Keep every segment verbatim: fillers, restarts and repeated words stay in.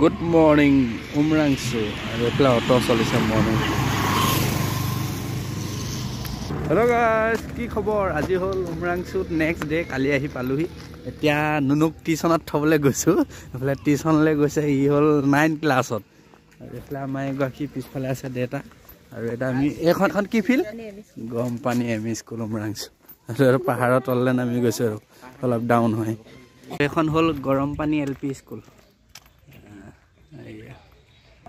Good morning, Umrangso. Reply auto solution morning. Hello guys, ki khobor? Aji hol Umrangso next day kali ahi paluhi. Etia nunuk tuitionat thobole goisu. Afle tuition le goise hi hol ninth classot. Afle amai gaki pisphale ase data. Aru eta ami ekhon khon ki feel? Gom pani ami school Umrangso. Aru paharot olle nami goisu. Alop down hoy. Ekhon hol gorom pani L P school.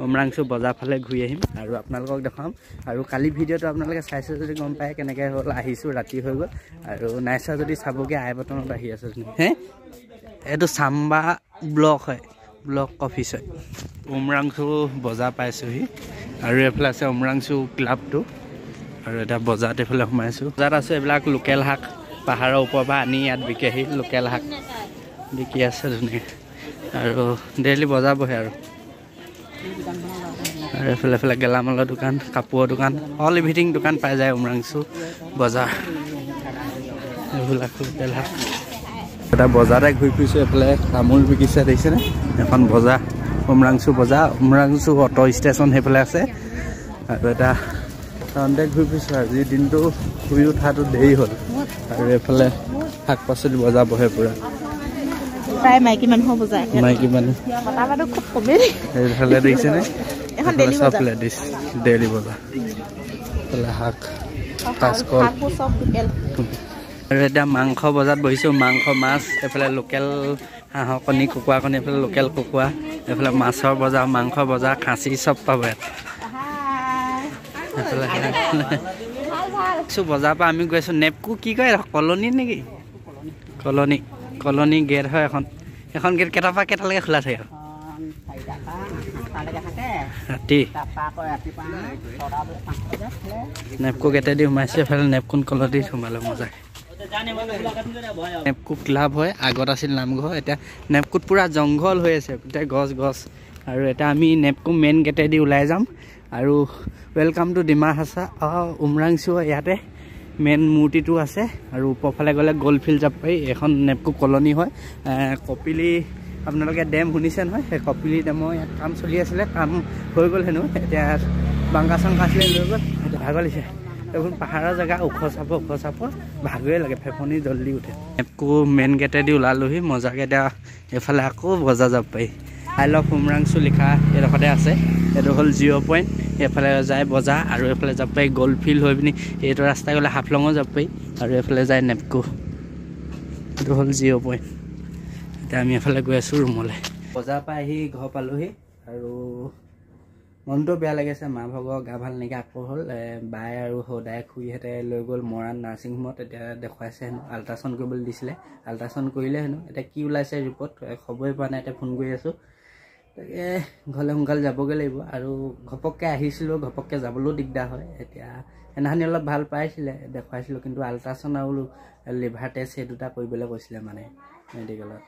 Umrangso Bazar phale ghui ahim aru apnalok dekham aru kali video to apnalok saise jodi gom pae keneke hol ahisu rati hoy gol aru naisa jodi saboge ai button ahi ase he eto samba block hoy block office hoy Umrangso Bazar paisu hi aru ephale ase Umrangso club to aru eta bazar te phale humaisu bazar ase eblak local hak pahara upor ba ani at bike hi local hak dikhi ase jone aru daily bazar bohe aru ada file-file gelamala dukan, kapur dukan, all everything dukan pae jay Umrangso Bazar. Ebulak telha. Eta bazare ghui pisu eple amul bikise deise ne. Ekhon bazar Umrangso Bazar, Umrangso auto station heple ase. Aru eta sonde ghui pisu aji dinto ghui uthatu dei hol. Aru eple hak pasuli bazar bohe pura. Pray mai ki manho bazar. Mai ki manho. Mataba do khub kome. Ehle deise ne. Ekhon daily bazar daily bazar lahak kaskol reda mangkho bazar bohisu mangkho mas efle local hahokoni kukwa kon efle local kukwa efle masor bazar mangkho bazar khasi sob pabet efle su bazar pa ami goisu nepku ki koi koloni neki koloni koloni ger hoy ekhon ekhon ger keta pa keta lage khula thai Ati. Nepku kete di masih fel nepkun kalau di malam masa. Nepku club hoy agor asil namgo eta nepkut pura jonghol hoy ase eta gos gos aru eta ami nepku main kete di ulai jam aru welcome to Dima Hasao Umrangso yate main murti tu ase aru upofale gole gold field jab pai ekhon nepku colony hoy kopili আপোনালোকে dam হুনিছেন হয় হে Kopili dam ইয়াত কাম চলি আছিল কাম হৈ গল হেনো এতিয়া বাংগাসং কাছিলে লৈ গল ভাগলিছে এখন পাহাৰৰ জায়গা উখ চাপ উখ চাপ ভাগয়ে লাগে ফেফনি জলদি উঠে একো মেন গেটে দি উলালহি মজা গেটা এফালে আকো বজা যাব পাই আই লাভ Umrangso লিখা এরকতে আছে এটো হল জিৰ' পইণ্ট এফালে যায় বজা আৰু এফালে যাব পাই গোল ফিল হৈ পিনি এটো ৰাস্তা গলে হাফলং যাব পাই আৰু এফালে যায় নেপকো এটো হল জিৰ' পইণ্ট আমি এফালে গৈ আছো ৰুমলে বজা পাই হি ঘৰ পালোহি আৰু মনটো বেয়া লাগিছে মা ভগৱ গা ভাল নেকি আকৌ হল বাই আৰু হদাই খুই হেতে লৈ গল মৰাণ নাৰ্ছিং হোমত এটা দেখাইছে আল্ট্ৰাছন কৰিবলৈ দিছিলে আল্ট্ৰাছন কৰিলে হেনো এটা কি ওলাইছে ৰিপৰ্ট খবৰে পোৱা নাই এটা ফোন কৰি আছো তাকে ঘৰলে সোনকাল যাবগে লাগিব আৰু ঘপককে আহিছিল ঘপককে যাবলৈ দিগদাৰ হয় এতিয়া এনাহনি অলপ ভাল পাইছিলে দেখাইছিল কিন্তু আল্ট্ৰাছন আৰু লিভাৰ টেষ্ট এই দুটা কৰিবলৈ কৈছিলে মানে মেডিকেলত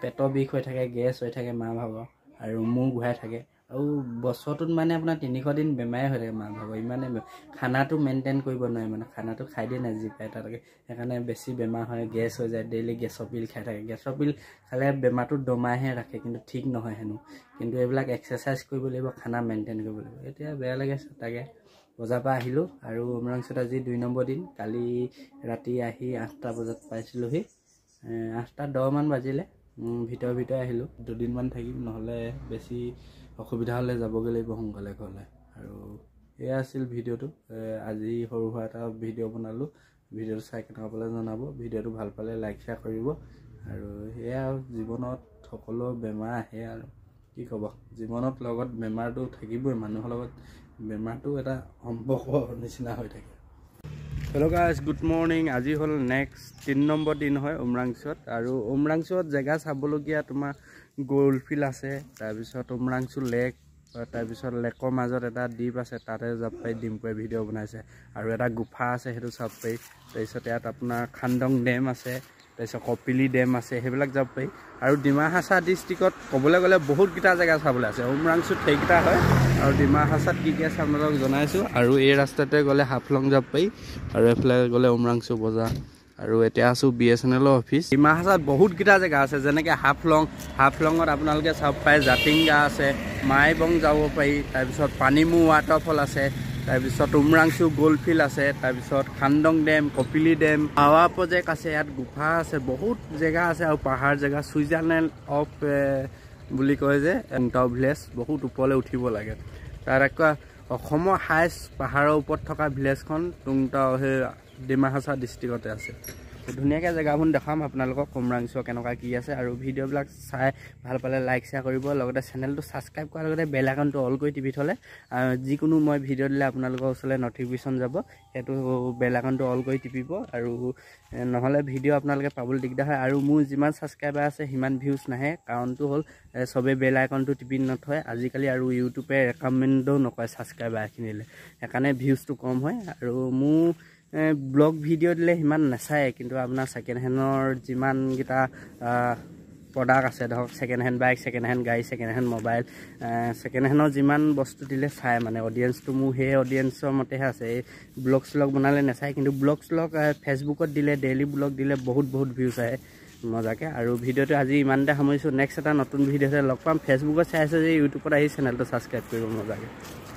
পেট বিষ হৈ থাকে গ্যাস হৈ থাকে মা ভাব আৰু মুখ ঘুৰাই থাকে আৰু বছৰটোত মানে আপোনাৰ তিনিশ দিন বেমাৰে হৈ থাকে মা ভাব ইমানে খানাটো মেইনটেইন কৰিব নোৱাৰে মানে খানাটো খাই দিয়ে নাজি পায় তাকে একাৰণে বেছি বেমাৰ হয় গ্যাস হৈ যায় ডেইলি গ্যাছৰ পিল খাই থাকে গ্যাছৰ পিল খালে বেমাৰটো দমাইহে ৰাখে কিন্তু ঠিক নহয় হেনো কিন্তু এইবিলাক এক্সাৰচাইজ কৰিব লাগিব খানা মেইনটেইন কৰিব লাগিব এতিয়া বেয়া লাগে তাকে বজা পা আহিলো আৰু Umrangso আজি দুই নম্বৰ দিন কালি ৰাতি আহি আঠটা বজাত পাইছিলহি আঠটা দহ মান বাজিলে ভিতৰ ভিতৰ আহিলো দুদিন মান থাকিম নহলে বেছি অসুবিধা হলে যাবগে লাগিব হংগলে ঘৰলে আৰু এয়া আছিল ভিডিওটো আজি হৰু হৰু এটা ভিডিও বনালো ভিডিওটো চাই কেনেকৈ জনাব ভিডিওটো ভাল পালে লাইক শেয়াৰ কৰিব আৰু এয়া জীৱনত সকলো বেমাৰ আহে আৰু কি ক'ব জীৱনত লগত বেমাৰটো থাকিবই মানুহৰ লগত বেমাৰটো এটা সম্পৰ্ক নিচিনা হৈ থাকে Hello guys, good morning. Aji hol next tin number din hoy Umrangso aru Umrangso jaga sabologia tuma gold field ase tar bisot Umrangso lake tar bisot lekor major eta deep ase tare jappai dimpai video banaise aru eta gufa ase hetu sappai taisot eta apuna khandong dam ase taisot kopili dam ase heblak jappai aru Dima Hasao districtot kobole gole bahut kita jaga sabole ase Umrangso thekita hoy আৰু Dima Hasao কি কি আছে আপোনালোক জনাইছো আৰু এই ৰাস্তাতে গলে হাফলং যাব পাই আৰু এফালে গলে Umrangso Bazar আৰু এতিয়া আছো বিএছএনএলৰ অফিস। ডিমা হাছাওত বহুত গিটা জায়গা আছে, যেনেকে হাফলং, হাফলঙত আপোনালোকে চাব পায় জাতিংগা আছে, মাইবং যাব পাৰি, তাৰপিছত পানীমু ৱাটাৰফল আছে, তাৰপিছত উমৰাংছু গ'লফিল্ড আছে, তাৰপিছত Khandong dam, Kopili dam, power project আছে, ইয়াত গুফা আছে, বহুত জায়গা আছে আৰু পাহাৰ জায়গা। সুইজাৰলেণ্ড অফ বুলি কয় যে টপ ভিলেজ, বহুত ওপৰলে উঠিব লাগে। তাৰ আকৌ অসমৰ হাইষ্ট পাহাৰৰ ওপৰত থকা ভিলেজখন টুংটাও হে ডিমা হাছাও ডিস্ট্ৰিক্টতে আছে। ধুনিয়াকে জায়গাখন দেখাম আপোনালোকক, উমৰাংছু কেনেকুৱা কি আছে। আৰু ভিডিঅ'বিলাক চাই ভাল পালে লাইক শেয়াৰ কৰিব, লগতে চেনেলটো সাবস্ক্ৰাইব কৰাৰ লগতে বেল আইকনটো অল কৰি টিপি থলে যিকোনো মই ভিডিঅ' দিলে আপোনালোকৰ ওচৰলৈ নটিফিকেশ্যন যাব। সেইটো বেল আইকনটো অল কৰি টিপিব, আৰু নহলে ভিডিঅ' আপোনালোকে পাবলৈ দিগদাৰ হয়। আৰু মোৰ যিমান সাবস্ক্ৰাইবাৰ আছে সিমান ভিউজ নাহে, কাৰণটো হ'ল সবে বেল আইকনটো টিপি নথয় আজিকালি, আৰু ইউটিউবে ৰেকমেণ্ডো নকয় সাবস্ক্ৰাইবাৰখিনিলে, সেইকাৰণে ভিউজটো কম হয়। আৰু মোৰ ব্লগ ভিডিও দিলে সিমান নাচায়, কিন্তু আপোনাৰ সেকেন্ড হ্যান্ডৰ যিমান গিটা প্ৰোডাক্ট আছে, ধৰক second hand bike, second hand গাড়ী, সেকেন্ড হ্যান্ড মোবাইল, সেকেন্ড হ্যান্ডৰ যিমান বস্তু দিলে চাই মানে অডিয়েন্সটো, মোৰ হে অডিয়েন্সৰ মতেহে আছে। ব্লগ ব্লগ বনালে নাচায়, কিন্তু ব্লগ ব্লগ ফেসবুকত দিলে, ডেইলি ব্লগ দিলে বহুত বহুত ভিউজ আহে মজাকে। আৰু ভিডিঅ'টো আজি ইমানতে সামৰিছোঁ, নেক্সট এটা নতুন ভিডিঅ'তে লগ পাম। ফেসবুকত চাই আছে যে ইউটিউবত আহি চেনেলটো সাবস্ক্রাইব কৰিব মজাকে।